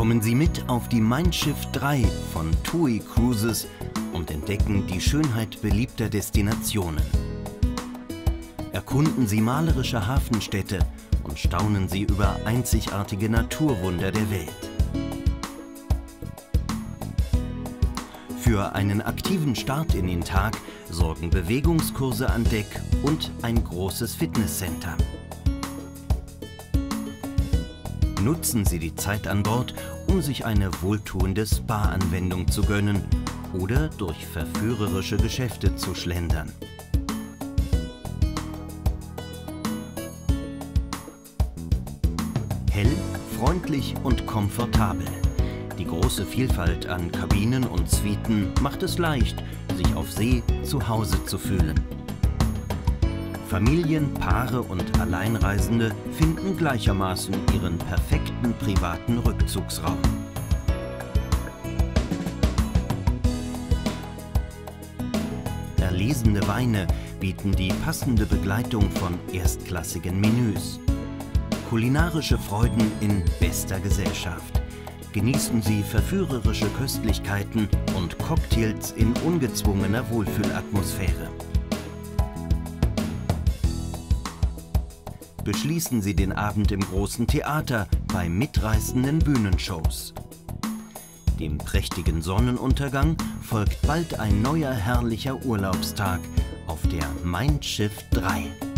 Kommen Sie mit auf die Mein Schiff 3 von TUI Cruises und entdecken die Schönheit beliebter Destinationen. Erkunden Sie malerische Hafenstädte und staunen Sie über einzigartige Naturwunder der Welt. Für einen aktiven Start in den Tag sorgen Bewegungskurse an Deck und ein großes Fitnesscenter. Nutzen Sie die Zeit an Bord, um sich eine wohltuende Spa-Anwendung zu gönnen oder durch verführerische Geschäfte zu schlendern. Hell, freundlich und komfortabel. Die große Vielfalt an Kabinen und Suiten macht es leicht, sich auf See zu Hause zu fühlen. Familien, Paare und Alleinreisende finden gleichermaßen ihren perfekten privaten Rückzugsraum. Erlesene Weine bieten die passende Begleitung von erstklassigen Menüs. Kulinarische Freuden in bester Gesellschaft. Genießen Sie verführerische Köstlichkeiten und Cocktails in ungezwungener Wohlfühlatmosphäre. Beschließen Sie den Abend im großen Theater bei mitreißenden Bühnenshows. Dem prächtigen Sonnenuntergang folgt bald ein neuer herrlicher Urlaubstag auf der Mein Schiff 3.